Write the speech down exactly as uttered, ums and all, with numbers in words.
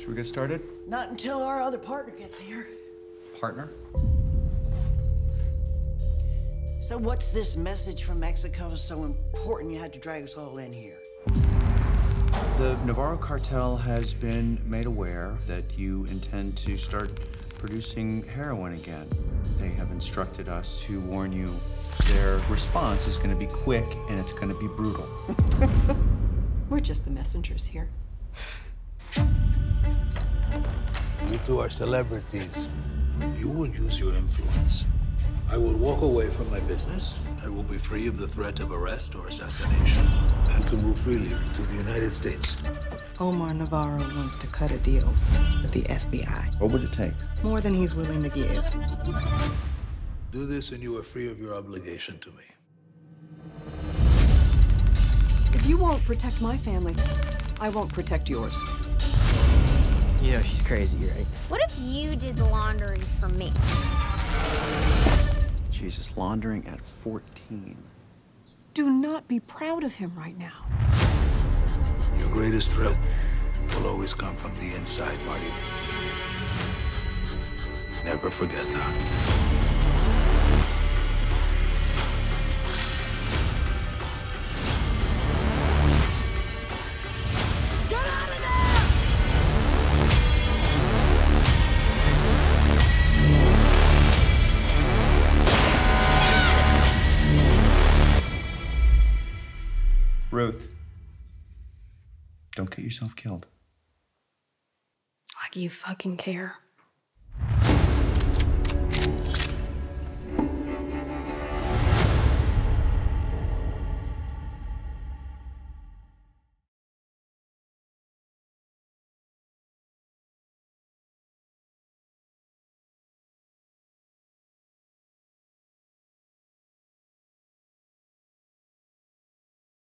Should we get started? Not until our other partner gets here. Partner? So what's this message from Mexico so important you had to drag us all in here? The Navarro cartel has been made aware that you intend to start producing heroin again. They have instructed us to warn you. Their response is going to be quick, and it's going to be brutal. We're just the messengers here. You two are celebrities. You will use your influence. I will walk away from my business. I will be free of the threat of arrest or assassination, and to move freely to the United States. Omar Navarro wants to cut a deal with the F B I. What would it take? More than he's willing to give. Do this and you are free of your obligation to me. If you won't protect my family, I won't protect yours. You know she's crazy, right? What if you did the laundering for me? Jesus, laundering at fourteen. Do not be proud of him right now. Your greatest threat will always come from the inside, Marty. Never forget that. Get out of there! Ruth, don't get yourself killed. Like you fucking care.